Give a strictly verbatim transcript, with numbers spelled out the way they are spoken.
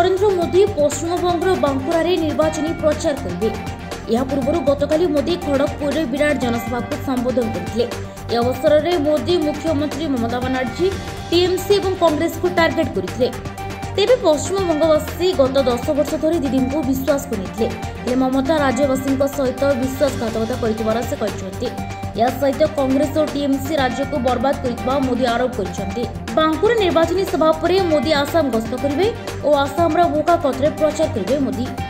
नरेन्द्र मोदी पश्चिमबंगर बांकुरा निर्वाचन प्रचार करेंगे। यह पूर्व गतकाली मोदी खड़गपुर में विराट जनसभा को संबोधन करते। यह अवसर में मोदी मुख्यमंत्री ममता बनर्जी टीएमसी और कांग्रेस को टार्गेट करते। तेज पश्चिमबंगवासी गत दस वर्ष धरी दीदी को विश्वास को नहीं ममता राज्यवासी सहित विश्वासघातकता कर सहित कांग्रेस और टीएमसी राज्य को बर्बाद कर मोदी आरोप कर। बांकुरा निर्वाचन सभा पर मोदी आसाम गस्त करेंगे और आसाम मोका कथरे प्रचार करेंगे मोदी।